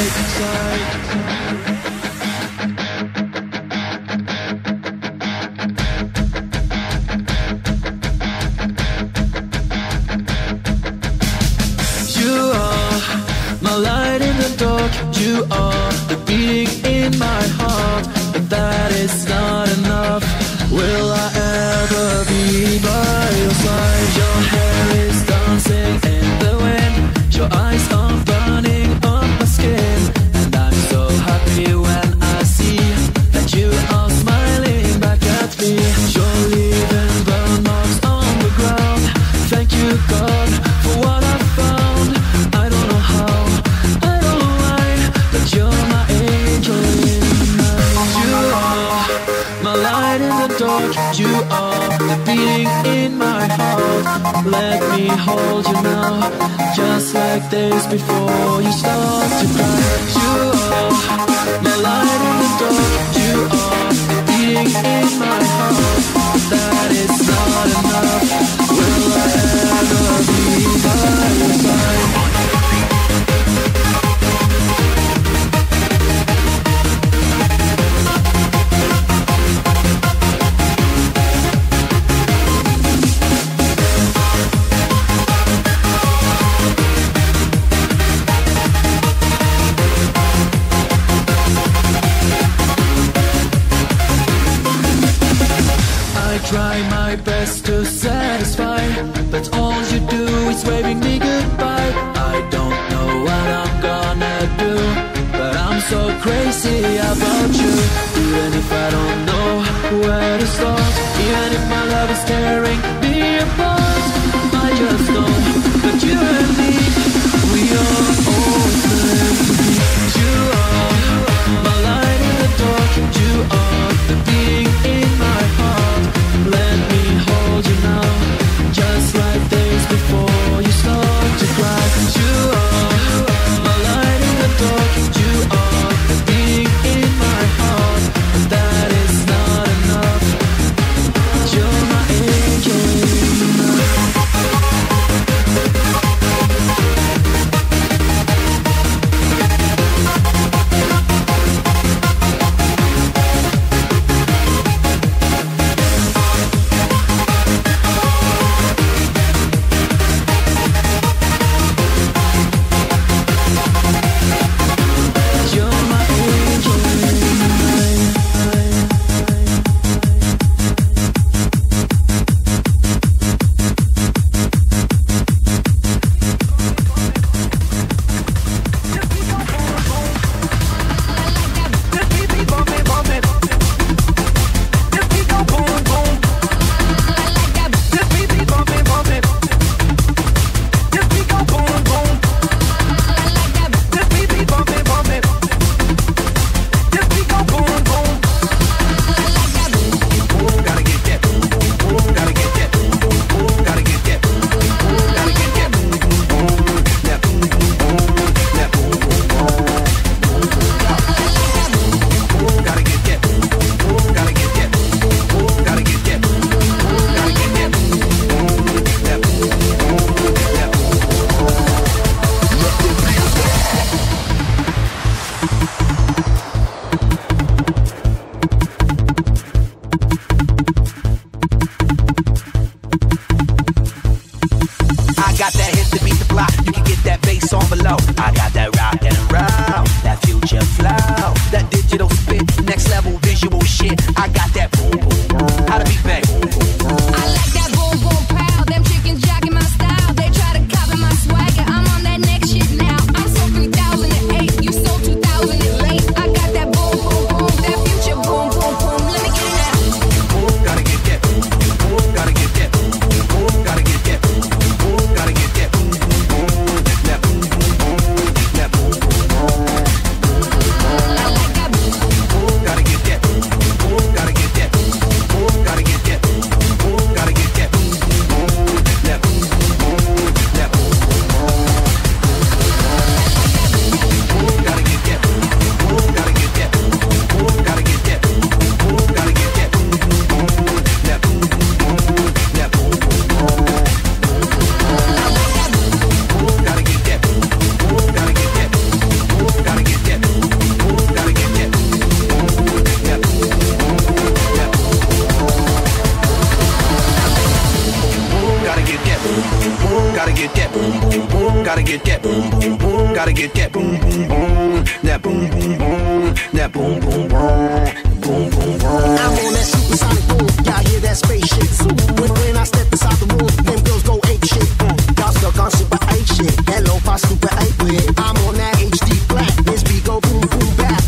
You are the beating in my heart, but that is not enough. Will I ever be by your side? Your hair is dancing in the wind, your eyes are burning on my skin, and I'm so happy when I see that you are smiling back at me. You're leaving burn marks on the ground. Thank you, God, for what I found. I don't know how, you're my angel in the night. You are my light in the dark. You are the beating in my heart. Let me hold you now, just like days before you start to cry. You are my light in the dark. You are the beating in my heart. That is not enough. Will I ever be by your side? Try my best to satisfy, but all you do is waving me goodbye. I don't know what I'm gonna do, but I'm so crazy about you. Even if I don't know where to start, even if my love is tearing me apart, I just know that you and me, we are always meant to be. You are my light in the dark. You are the being in my heart. Let me hold you now, just like days before you start to cry. You are my light in the dark. You are the being in my heart. That is not enough. You're my angel. Gotta get that boom, boom, boom. That boom, boom, boom. That boom, boom, boom. Boom, boom, boom. I'm on that supersonic boom. Y'all hear that spaceship? When I step inside the room, them girls go ape shit. Y'all stuck on super ape shit. That lo-fi super ape with. I'm on that HD black. This beat go boom, boom, back.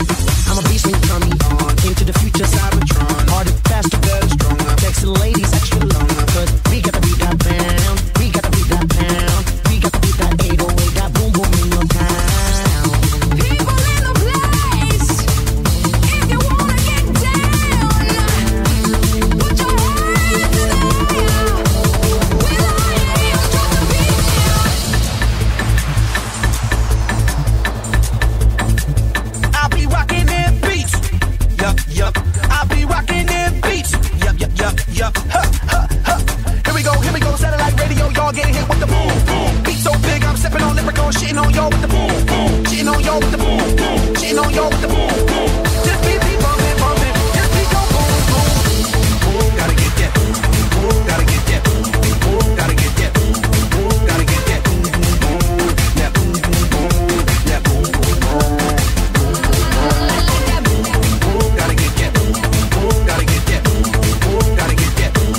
I'm a beast and coming on. Into the future, Cybertron. Harder, faster, better, stronger. Texting ladies extra longer. Cause we got the beat that down. We got the beat that down. We got the beat that 808. Got boom, boom in your town. People in the place. If you wanna get down, put your hands in the air. We like heels just to be here. I'll be rocking them beats. Yup, yup. I'll be rocking them beats. Yup, yup, yup, yup. Huh, huh, huh. Here we go, satellite radio, y'all getting hit with the boom, boom. Beat so big, I'm sipping on Leprechaun, shitting on y'all with the boom, boom. Shitting on y'all with the boom, boom. Shitting on y'all with the boom, boom. This beat be bumping, bumping. This beat go boom, boom, boom, boom. Gotta get that boom, boom. Gotta get that boom, boom. Gotta get that boom, boom. Gotta get that boom, boom. That boom, boom, boom. That boom, boom, boom. Gotta get that boom, boom. Gotta get that boom, boom. Gotta get that boom, boom. Gotta get that.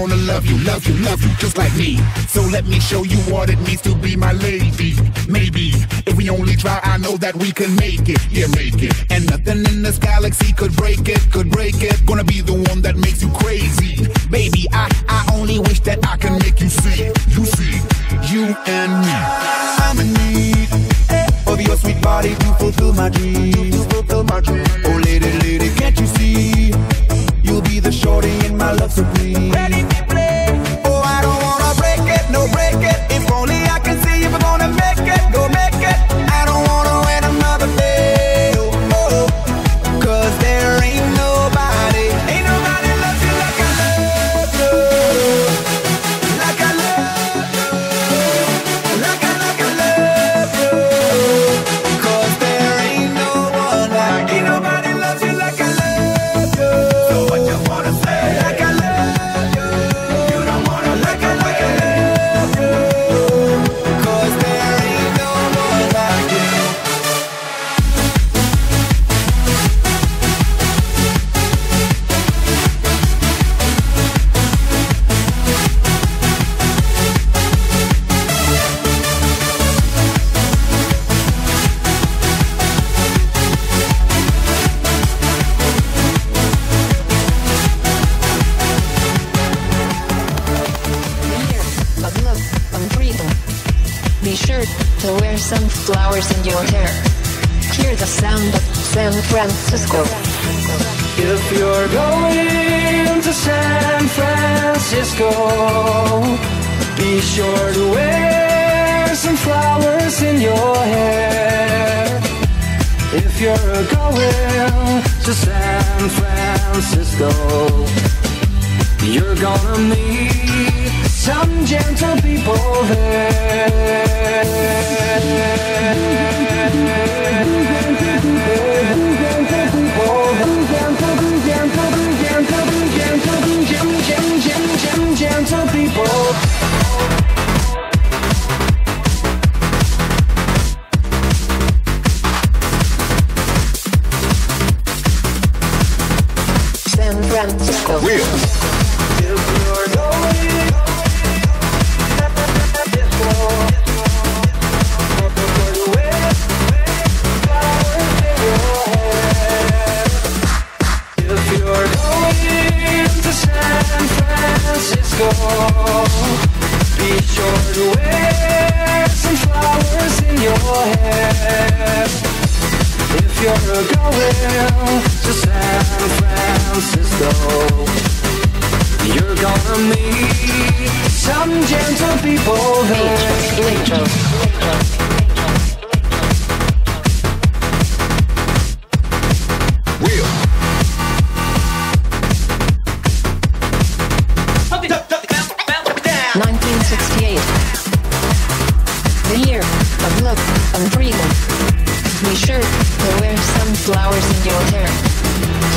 gonna love you, just like me. So let me show you what it means to be my lady. Maybe, if we only try, I know that we can make it, yeah, make it. And nothing in this galaxy could break it. Gonna be the one that makes you crazy. Baby, I only wish that I can make you see, you and me. I'm in need of your sweet body to fulfill my dreams. Oh, lady, can't you see? You'll be the shorty in my love supreme. Ready to play. Oh, I don't wanna break it, no break it. If only I can see if I'm gonna make it, go make it. I don't wanna win another day, oh, cause there ain't nobody loves you like I love you. Like I love you. Cause there ain't no one like you. Ain't nobody loves you like I love you. So what you wanna say? Like I love you. You don't wanna like I love you. Cause there ain't no one like you. Look, Bongrito. Be sure to wear some flowers in your hair. Hear the sound of San Francisco. If you're going to San Francisco, be sure to wear some flowers in your hair. If you're going to San Francisco, you're gonna meet some gentle people there. San Francisco. Be sure to wear some flowers in your hair. If you're going to San Francisco, you're gonna meet some gentle people there. Love and freedom. Be sure to wear some flowers in your hair.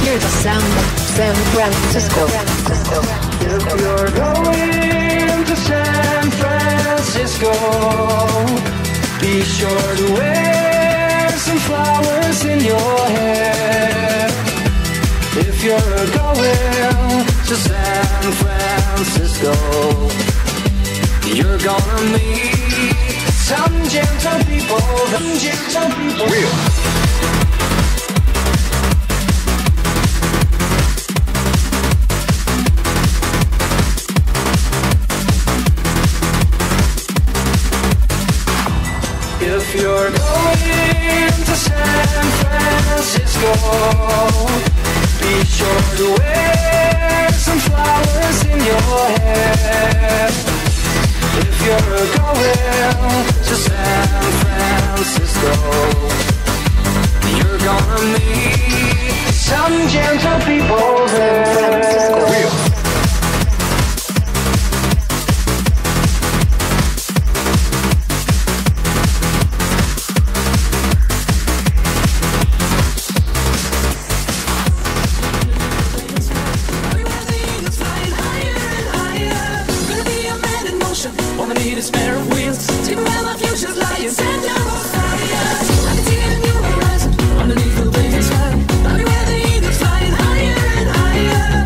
Hear the sound of San Francisco. If you're going to San Francisco, be sure to wear some flowers in your hair. If you're going to San Francisco, you're gonna meet some gentle people, If you're going to San Francisco, be sure to wear some flowers in your hair. If you're going to San Francisco, you're gonna meet some gentle people there. San Francisco. Underneath the blazing sky, I'll be where the eagles fly higher and higher.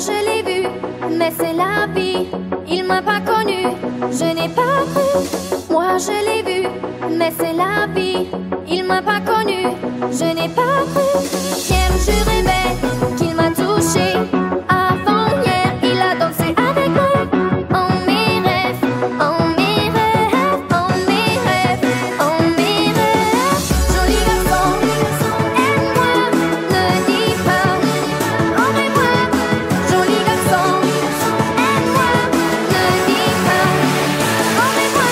je l'ai vu, mais c'est la vie, il m'a pas connu, je n'ai pas cru. Moi je l'ai vu, mais c'est la vie, il m'a pas connu, je n'ai pas cru. Hier je rêvais qu'il m'a touché, avant hier il a dansé avec moi. En mes rêves, en mes rêves, en mes rêves, en mes rêves. Joli garçon, aime-moi, ne dis pas, enlève-moi. Joli garçon, aime-moi, ne dis pas, enlève-moi.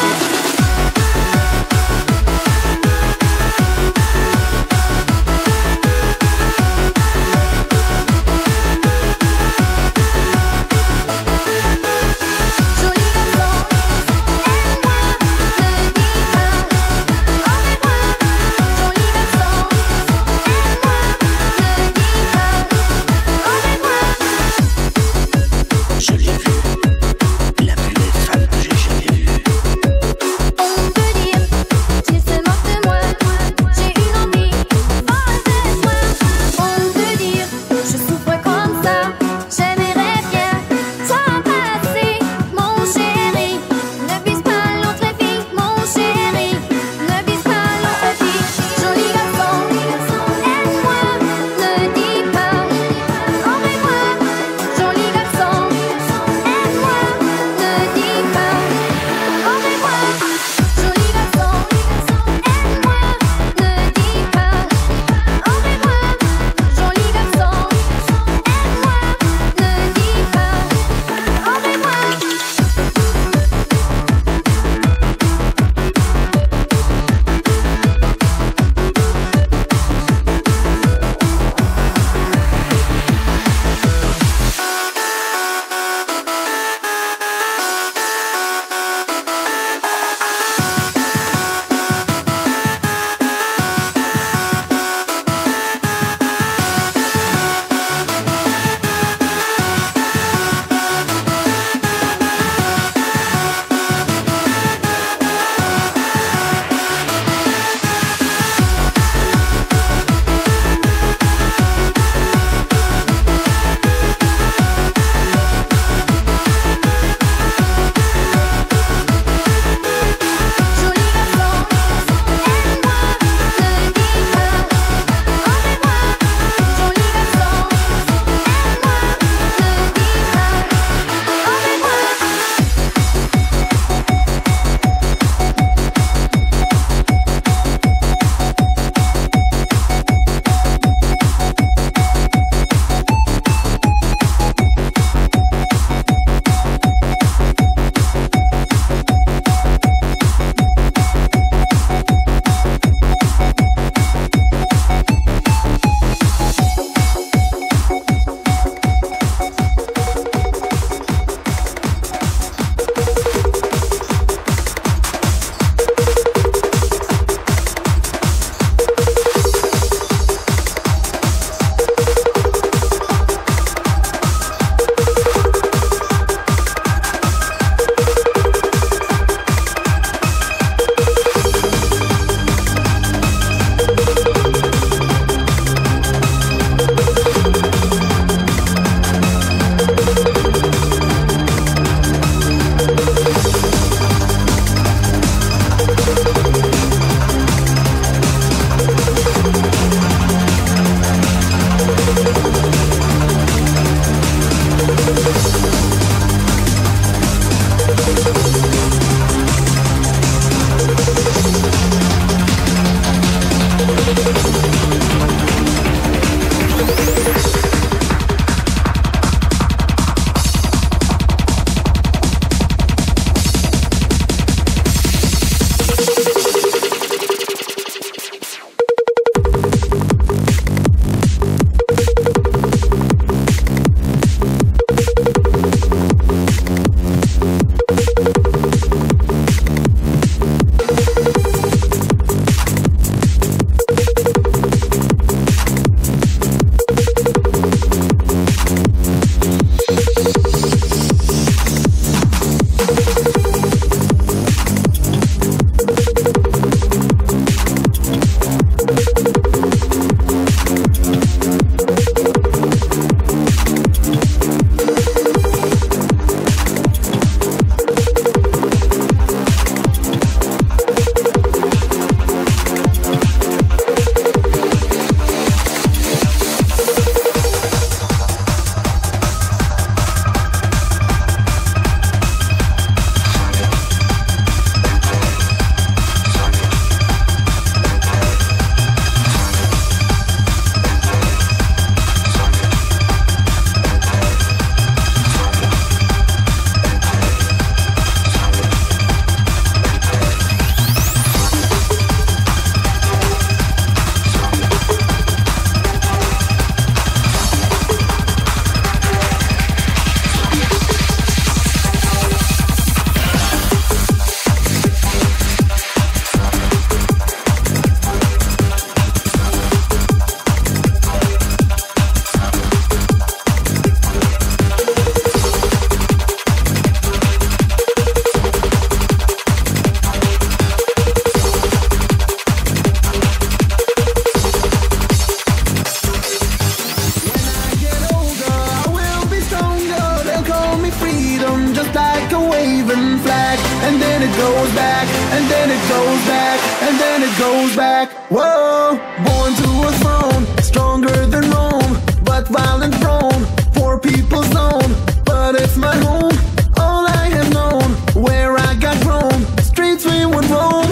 and then it goes back, and then it goes back. Whoa, born to a throne, stronger than Rome, but violent prone, poor people's zone. But it's my home, all I have known, where I got grown, streets we would roam.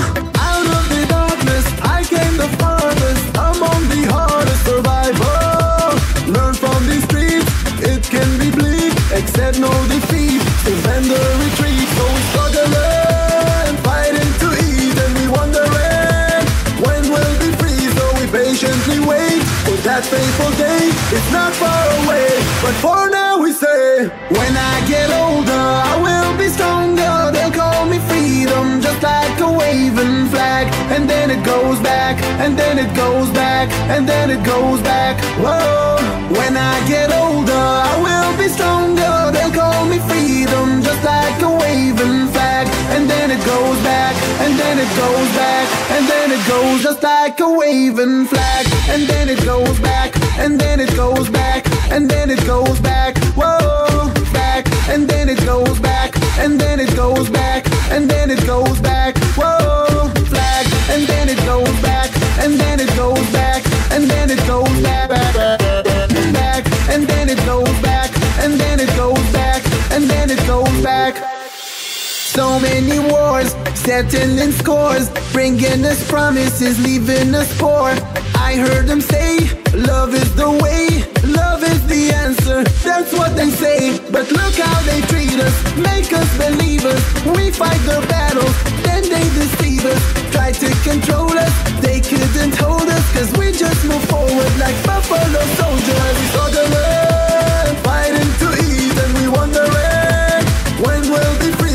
Out of the darkness, I came the farthest, among the hardest survivor. Learn from these streets, it can be bleak, accept no defeat, defend the retreat. So we struggle. Patiently wait for that fateful day. It's not far away, but for now we say, when I get older, I will be stronger. They'll call me freedom, just like a waving flag. And then it goes back, and then it goes back, and then it goes back. Whoa. When I get older, I will be stronger. They'll call me freedom, just like a waving flag. And then it goes back, and then it goes back, and then it goes just like a waving flag. And then it goes back, and then it goes back, and then it goes back. Whoa, back, and then it goes back, and then it goes back, and then it goes back. Whoa, flag, and then it goes back, and then it goes back, and then it goes back, back, and then it goes back, and then it goes back, and then it goes back. So many wars, settling scores, bringing us promises, leaving us poor. I heard them say, love is the way, love is the answer, that's what they say. But look how they treat us, make us believers. We fight their battles, then they deceive us, try to control us, they couldn't hold us, cause we just move forward like buffalo soldiers. We saw the world, fighting to eat, and we wondering, when will be free?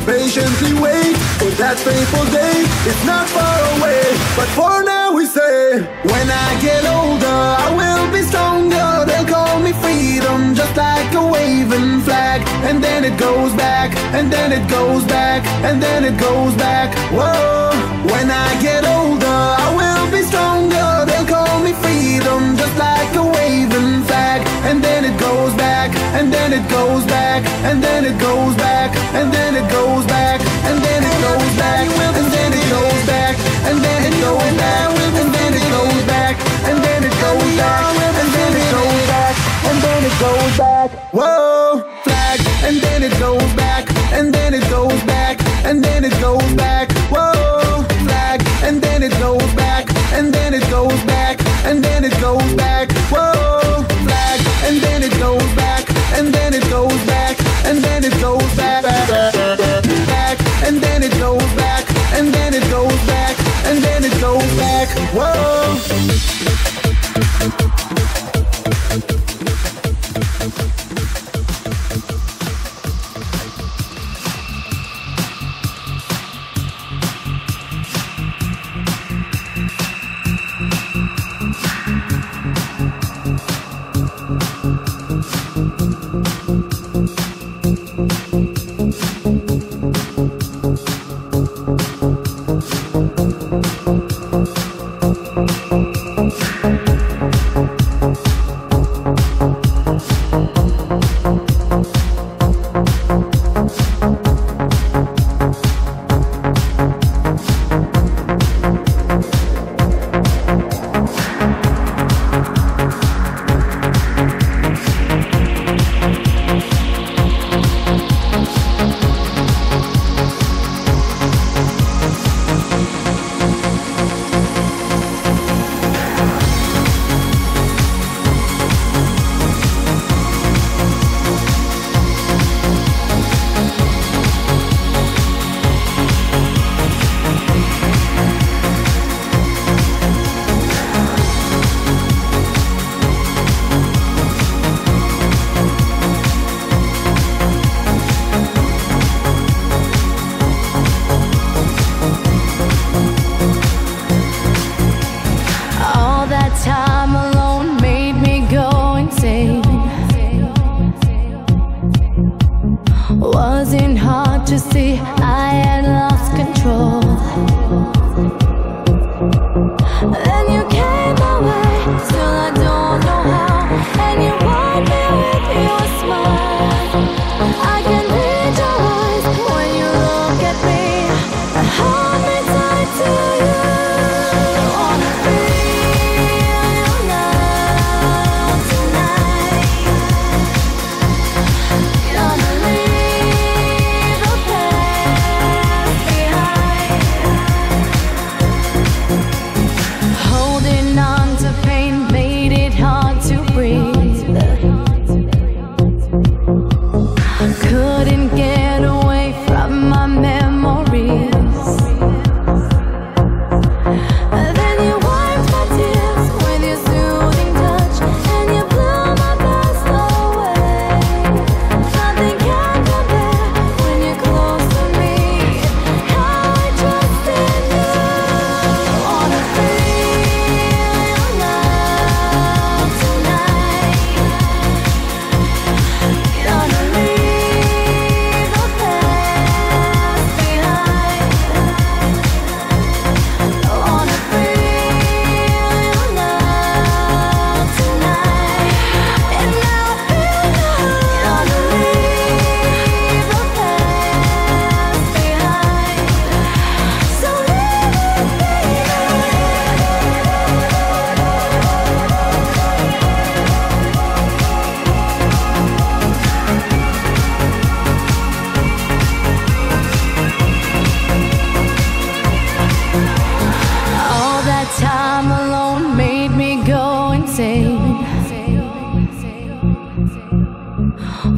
Patiently wait for that fateful day. It's not far away, but for now we say, when I get older, I will be stronger. They'll call me freedom, just like a waving flag. And then it goes back, and then it goes back, and then it goes back. Whoa. When I get older, I will be stronger. They'll call me freedom, just like a waving flag. And then it goes back, and then it goes back, and then it goes back, and then it goes back, and then it goes back, and then it goes back, and then it goes back, and then it goes back, and then it goes back, and then it goes back, and then it goes back. Whoa, flag, and then it goes back, and then it goes back, and then it goes back. Whoa, flag, and then it goes back, and then it goes back, and then it goes back. Whoa, flag, and then it goes back, and then it goes back, and then it goes back, back, and then it goes back, and then it goes back, and then it goes back. Whoa.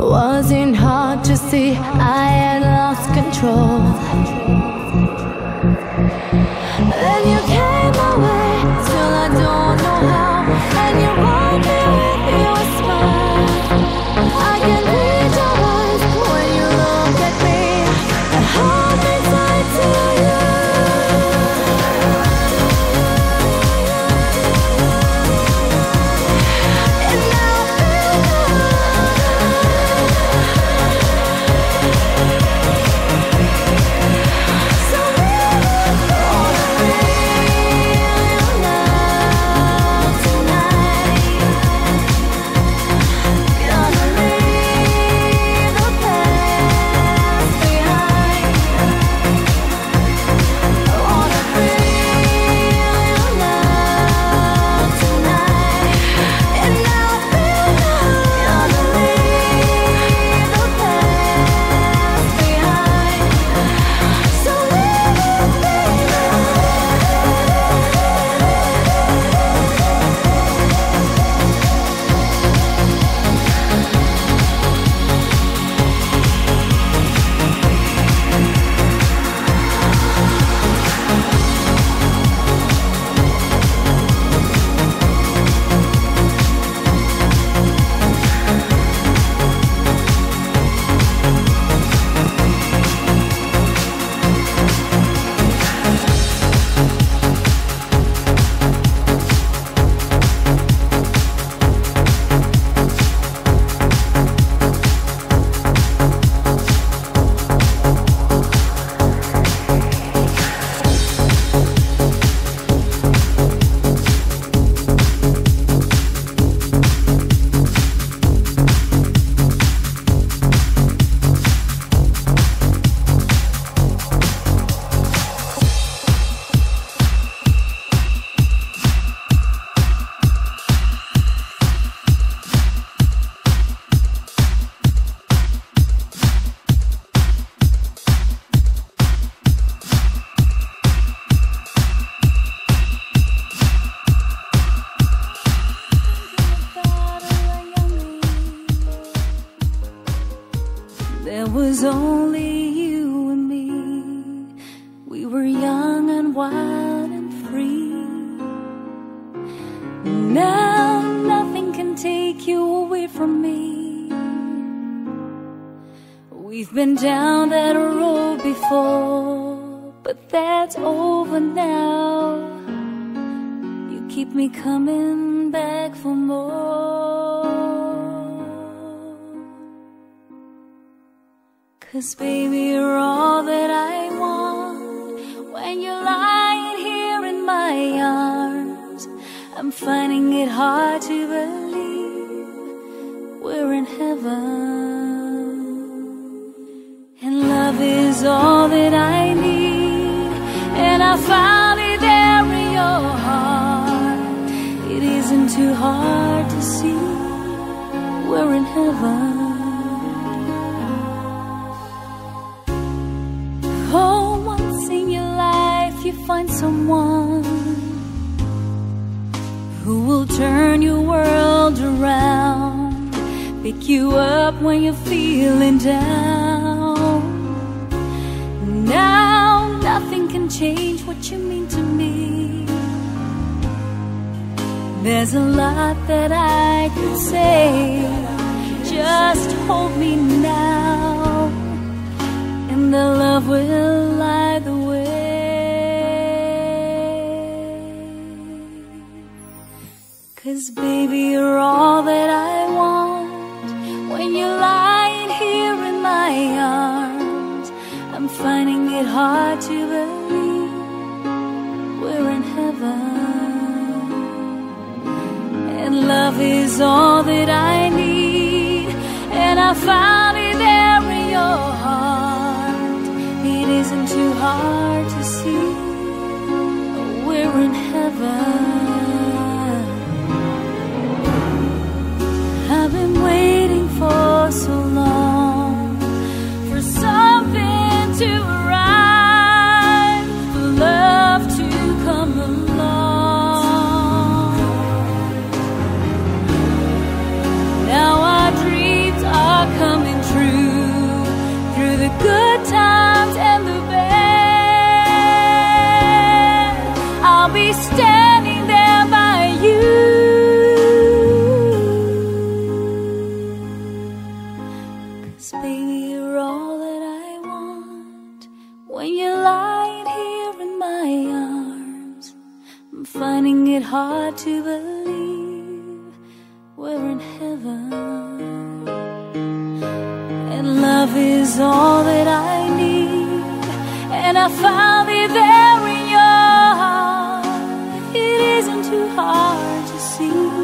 Wasn't hard to see I had lost control. Then you came my way, still I don't know how, and you won me with your smile. I can read your eyes when you look at me and hold me tight to you. Cause baby, you're all that I want. When you're lying here in my arms, I'm finding it hard to believe we're in heaven. And love is all that I need, and I found it there in your heart. It isn't too hard to see we're in heaven. Find someone who will turn your world around, pick you up when you're feeling down. Now nothing can change what you mean to me. There's a lot that I could say. Just hold me now, and the love will light the way. Cause baby, you're all that I want. When you're lying here in my arms, I'm finding it hard to believe we're in heaven. And love is all that I need, and I found it there in your heart. It isn't too hard to see we're in heaven. I've been waiting for so long for something to arrive, for love to come along. Now our dreams are coming. 'Cause baby, you're all that I want. When you're lying here in my arms, I'm finding it hard to believe we're in heaven. And love is all that I need, and I found it there in your heart. It isn't too hard to see.